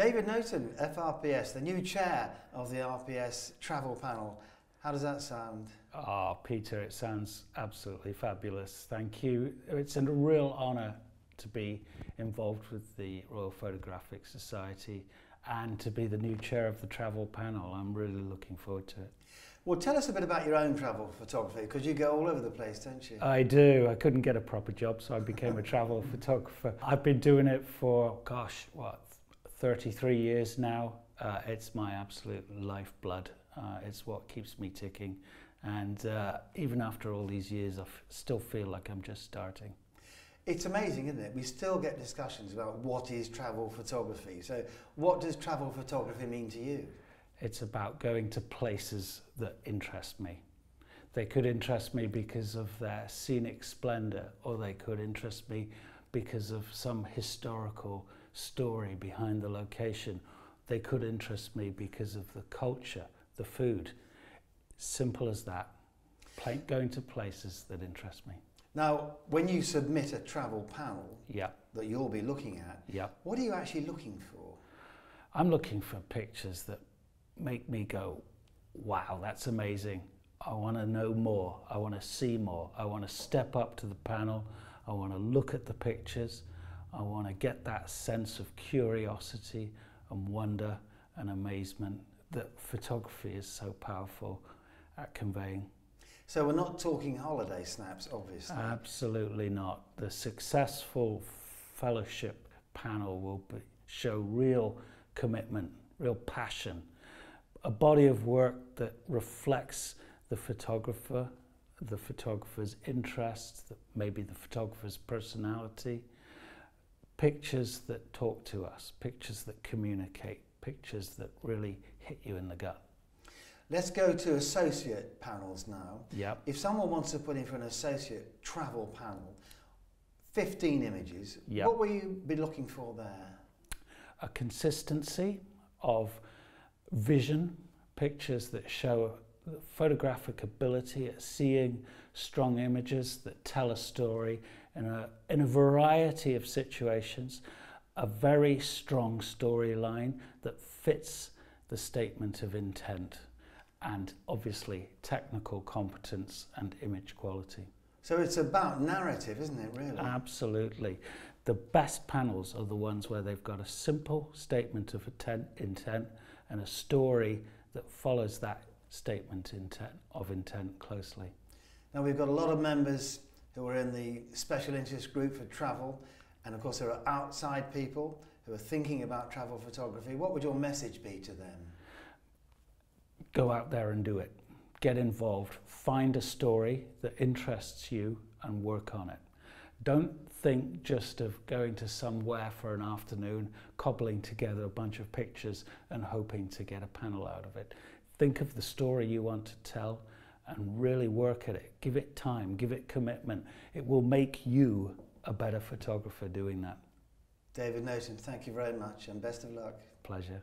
David Noton, FRPS, the new chair of the RPS travel panel. How does that sound? Oh, Peter, it sounds absolutely fabulous. Thank you. It's a real honour to be involved with the Royal Photographic Society and to be the new chair of the travel panel. I'm really looking forward to it. Well, tell us a bit about your own travel photography, because you go all over the place, don't you? I do. I couldn't get a proper job, so I became a travel photographer. I've been doing it for, gosh, what, 33 years now. It's my absolute lifeblood. It's what keeps me ticking. And even after all these years, I still feel like I'm just starting. It's amazing, isn't it? We still get discussions about what is travel photography. So what does travel photography mean to you? It's about going to places that interest me. They could interest me because of their scenic splendor, or they could interest me because of some historical story behind the location. They could interest me because of the culture, the food. Simple as that. Going to places that interest me. Now, when you submit a travel panel that you'll be looking at, what are you actually looking for? I'm looking for pictures that make me go, wow, that's amazing. I want to know more. I want to see more. I want to step up to the panel. I want to look at the pictures. I want to get that sense of curiosity and wonder and amazement that photography is so powerful at conveying. So we're not talking holiday snaps, obviously. Absolutely not. The successful fellowship panel will show real commitment, real passion, a body of work that reflects the photographer, the photographer's interests, maybe the photographer's personality, pictures that talk to us, pictures that communicate, pictures that really hit you in the gut. Let's go to associate panels now. If someone wants to put in for an associate travel panel, 15 images, what will you be looking for there? A consistency of vision, pictures that show photographic ability at seeing strong images that tell a story in a variety of situations, a very strong storyline that fits the statement of intent, and obviously technical competence and image quality. So it's about narrative, isn't it, really? Absolutely. The best panels are the ones where they've got a simple statement of intent and a story that follows that statement of intent closely. Now, we've got a lot of members who are in the special interest group for travel, and of course there are outside people who are thinking about travel photography. What would your message be to them? Go out there and do it. Get involved. Find a story that interests you and work on it. Don't think just of going to somewhere for an afternoon, cobbling together a bunch of pictures and hoping to get a panel out of it. Think of the story you want to tell and really work at it. Give it time, give it commitment. It will make you a better photographer doing that. David Noton, thank you very much and best of luck. Pleasure.